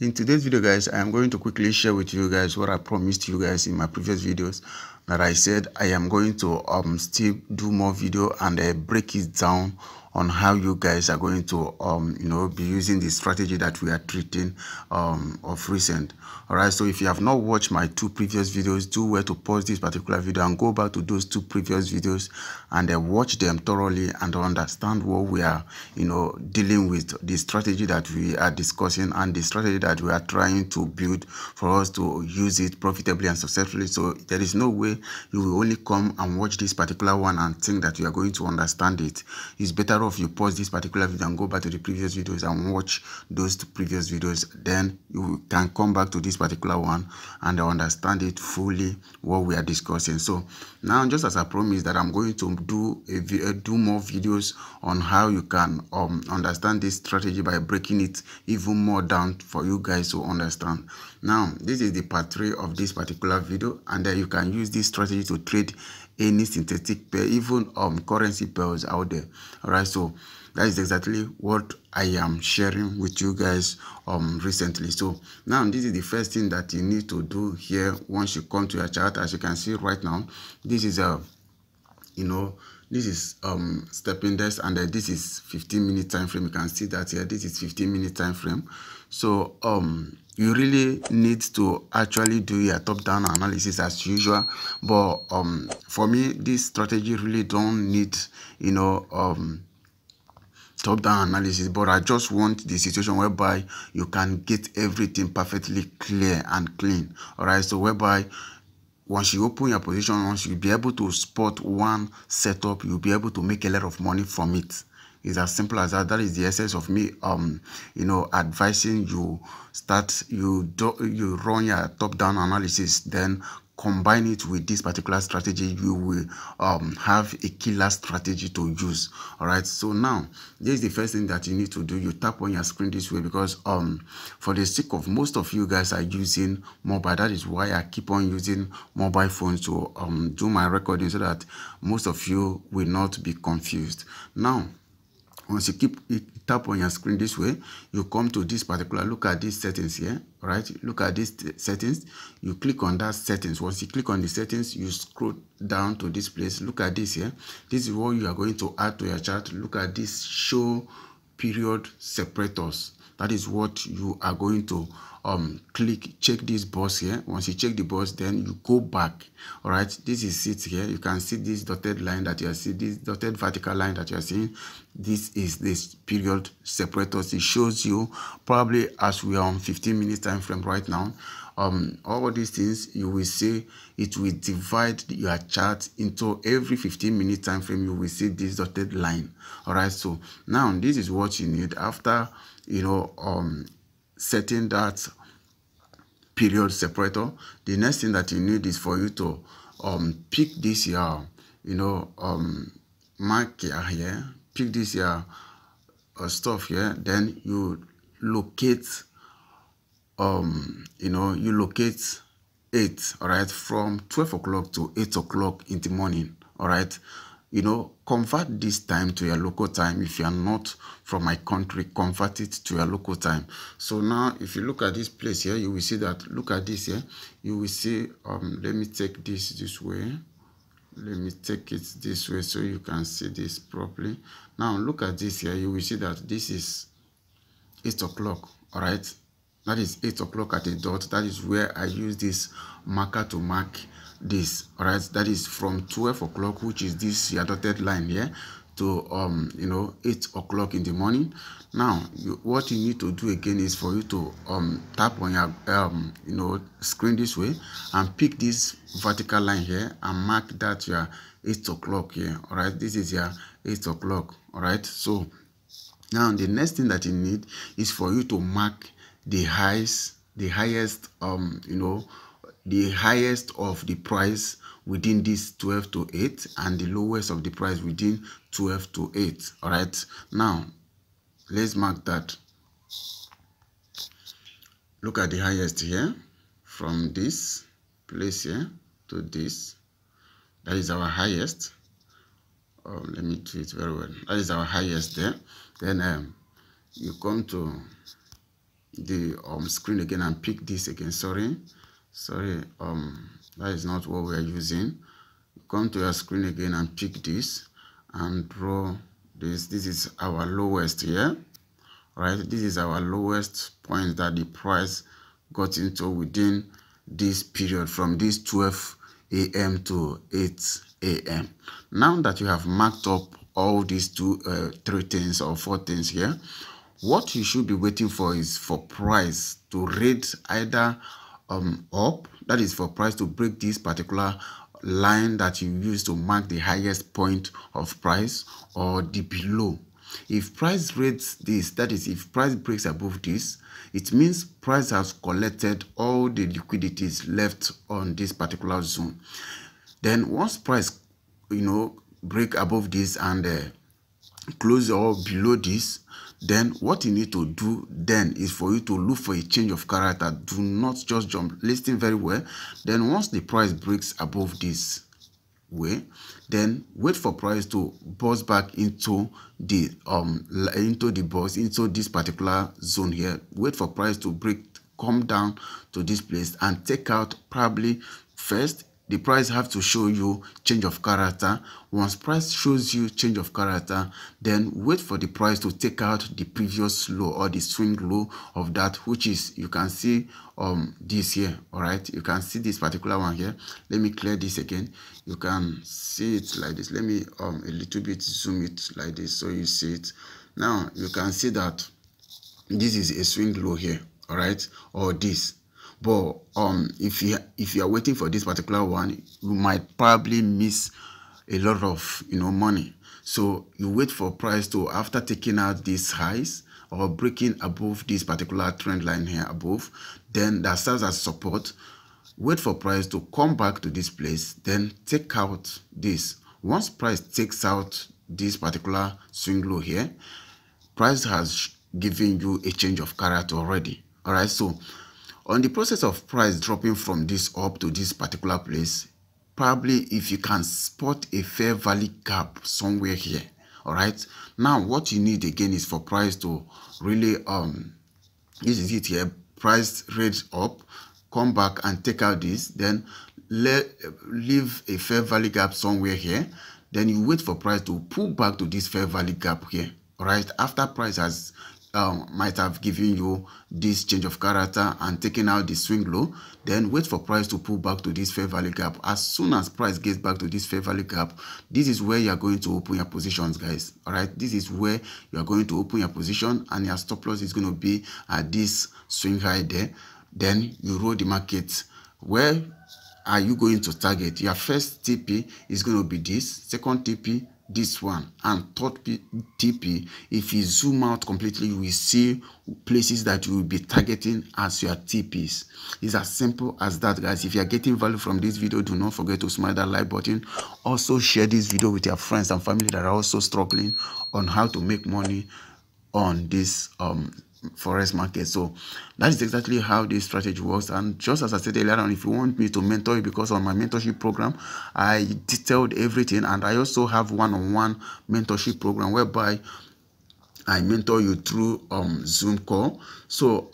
In today's video, guys, I am going to quickly share with you guys what I promised you guys in my previous videos, that I said I am going to still do more video and break it down on how you guys are going to be using the strategy that we are treating of recent. All right, so if you have not watched my two previous videos, do where to pause this particular video and go back to those two previous videos and watch them thoroughly and understand what we are dealing with, the strategy that we are discussing and the strategy that we are trying to build for us to use it profitably and successfully. So there is no way you will only come and watch this particular one and think that you are going to understand it. It's better off you pause this particular video and go back to the previous videos and watch those two previous videos. Then you can come back to this particular one and understand it fully what we are discussing. So now, just as I promised that I'm going to do more videos on how you can understand this strategy by breaking it even more down for you guys to understand. Now, this is the part 3 of this particular video, and then you can use this strategy to trade any synthetic pair, even currency pairs out there. All right, so that is exactly what I am sharing with you guys recently. So now, this is the first thing that you need to do here. Once you come to your chart, as you can see right now, this is a this is step index, and this is 15-minute time frame. You can see that here, this is 15-minute time frame. So you really need to actually do your top-down analysis as usual, but for me, this strategy really don't need top-down analysis, but I just want the situation whereby you can get everything perfectly clear and clean. All right, so whereby once you open your position, once you'll be able to spot one setup, you'll be able to make a lot of money from it. It's as simple as that. That is the essence of me advising you, you run your top-down analysis, then combine it with this particular strategy. You will have a killer strategy to use. All right, so now, this is the first thing that you need to do. You tap on your screen this way, because for the sake of most of you guys are using mobile. That is why I keep on using mobile phones to do my recording, so that most of you will not be confused. Now, once you tap on your screen this way, you come to this particular, look at these settings here, right? Look at these settings. You click on that settings. Once you click on the settings, you scroll down to this place. Look at this here. This is what you are going to add to your chart. Look at this show period separators. That is what you are going to check this box here. Once you check the box, then you go back. All right, this is it here. You can see this dotted line that you are seeing, this dotted vertical line that you are seeing. This is this period separators. It shows you, probably as we are on 15-minute time frame right now, all these things, you will see it will divide your chart into every 15-minute time frame. You will see this dotted line. All right, so now this is what you need after setting that period separator. The next thing that you need is for you to pick this here, mark here, pick this here stuff here. Then you locate you locate it. All right, from 12 o'clock to 8 o'clock in the morning. All right, convert this time to your local time. If you are not from my country, convert it to your local time. So now, if you look at this place here, you will see that, look at this here, you will see, let me take this way, let me take it this way so you can see this properly. Now look at this here, you will see that this is 8 o'clock. All right, that is 8 o'clock at a dot. That is where I use this marker to mark this. All right, that is from 12 o'clock, which is this dotted line here, to 8 o'clock in the morning. Now what you need to do again is for you to tap on your screen this way and pick this vertical line here and mark that your 8 o'clock here. All right, this is your 8 o'clock. All right, so now the next thing that you need is for you to mark the highs, the highest the highest of the price within this 12 to 8 and the lowest of the price within 12 to 8. All right, now let's mark that. Look at the highest here, from this place here to this. That is our highest. Let me do it very well. That is our highest there. Then you come to the screen again and pick this again. Sorry, that is not what we are using. Come to your screen again and pick this and draw this. This is our lowest here, right? This is our lowest point that the price got into within this period from this 12 AM to 8 AM. Now that you have marked up all these three things or four things here, what you should be waiting for is for price to rate either up, that is for price to break this particular line that you use to mark the highest point of price, or the below. If price rates this, that is if price breaks above this, it means price has collected all the liquidities left on this particular zone. Then once price break above this and close or below this, then what you need to do then is for you to look for a change of character. Do not just jump. Listen very well. Then once the price breaks above this way, then wait for price to bust back into this particular zone here. Wait for price to break, come down to this place and take out. Probably first the price have to show you change of character. Once price shows you change of character, then wait for the price to take out the previous low or the swing low of that, which is, you can see this here. All right, you can see this particular one here. Let me clear this again. You can see it like this. Let me a little bit zoom it like this so you see it. Now you can see that this is a swing low here, all right, or this. But if you are waiting for this particular one, you might probably miss a lot of money. So you wait for price to, after taking out these highs or breaking above this particular trend line here above, then that serves as support. Wait for price to come back to this place, then take out this. Once price takes out this particular swing low here, price has given you a change of character already. All right, so on the process of price dropping from this up to this particular place, probably if you can spot a fair value gap somewhere here, all right. Now what you need again is for price to really this is it here. Price rate up, come back and take out this, then leave a fair value gap somewhere here. Then you wait for price to pull back to this fair value gap here, all right. After price has might have given you this change of character and taken out the swing low, then wait for price to pull back to this fair value gap. As soon as price gets back to this fair value gap, this is where you are going to open your positions, guys. All right, this is where you are going to open your position, and your stop loss is going to be at this swing high there. Then you roll the market. Where are you going to target? Your first TP is going to be this, second TP this one, and third TP. If you zoom out completely, you will see places that you will be targeting as your TPs. It's as simple as that, guys. If you are getting value from this video, do not forget to smash that like button. Also share this video with your friends and family that are also struggling on how to make money on this forex market. So that is exactly how this strategy works. And just as I said earlier on, if you want me to mentor you, because on my mentorship program I detailed everything, and I also have one-on-one mentorship program whereby I mentor you through Zoom call. So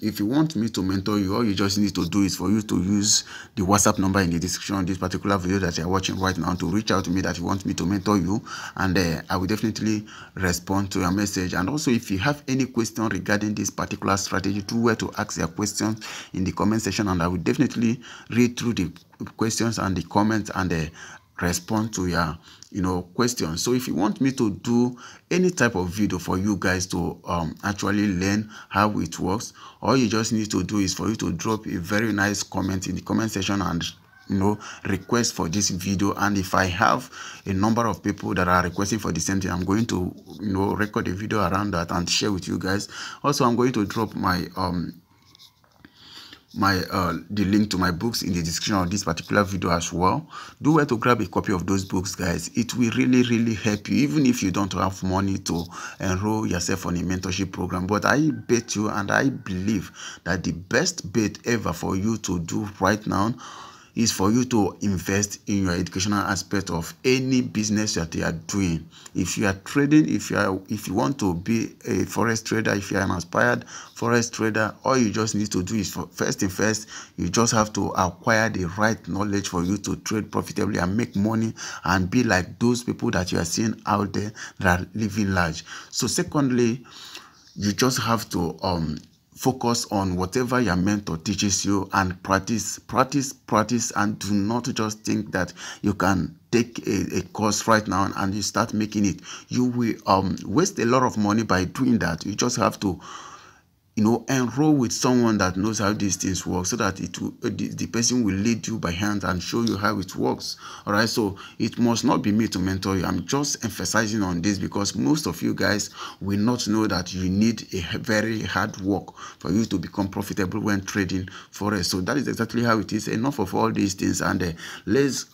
if you want me to mentor you, all you just need to do is for you to use the WhatsApp number in the description of this particular video that you're watching right now to reach out to me that you want me to mentor you, and I will definitely respond to your message. And also, if you have any question regarding this particular strategy, do where to ask your questions in the comment section, and I will definitely read through the questions and the comments and respond to your question. So if you want me to do any type of video for you guys to actually learn how it works, all you just need to do is for you to drop a very nice comment in the comment section and request for this video. And if I have a number of people that are requesting for the same thing, I'm going to record a video around that and share with you guys. Also, I'm going to drop my the link to my books in the description of this particular video as well. Do where to grab a copy of those books, guys. It will really help you, even if you don't have money to enroll yourself on a mentorship program. But I bet you, and I believe that the best bet ever for you to do right now is for you to invest in your educational aspect of any business that you are doing. If you are trading, if you want to be a forex trader, if you are an aspired forex trader, all you just need to do is, first, you just have to acquire the right knowledge for you to trade profitably and make money and be like those people that you are seeing out there that are living large. So secondly, you just have to focus on whatever your mentor teaches you and practice, and do not just think that you can take a course right now and you start making it. You will waste a lot of money by doing that. You just have to, you know, enroll with someone that knows how these things work, so that it will, the person will lead you by hand and show you how it works. All right, so it must not be me to mentor you. I'm just emphasizing on this because most of you guys will not know that you need a very hard work for you to become profitable when trading forex. So that is exactly how it is. Enough of all these things, and let's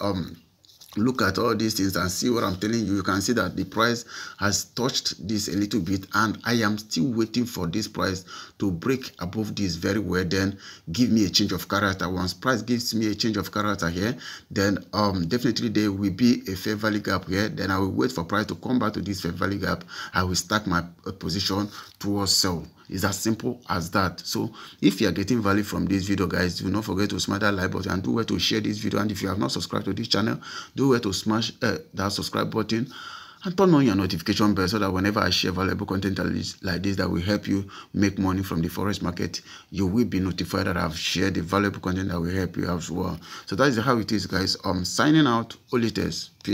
look at all these things and see what I'm telling you. You can see that the price has touched this a little bit, and I am still waiting for this price to break above this very well, then give me a change of character. Once price gives me a change of character here, then definitely there will be a fair value gap here. Then I will wait for price to come back to this fair value gap. I will stack my position towards sell. It's as simple as that. So if you are getting value from this video, guys, do not forget to smash that like button and do well to share this video. And if you have not subscribed to this channel, do well to smash that subscribe button and turn on your notification bell, so that whenever I share valuable content like this that will help you make money from the forex market, you will be notified that I've shared the valuable content that will help you as well. So that is how it is, guys. I'm signing out. All it is. Peace.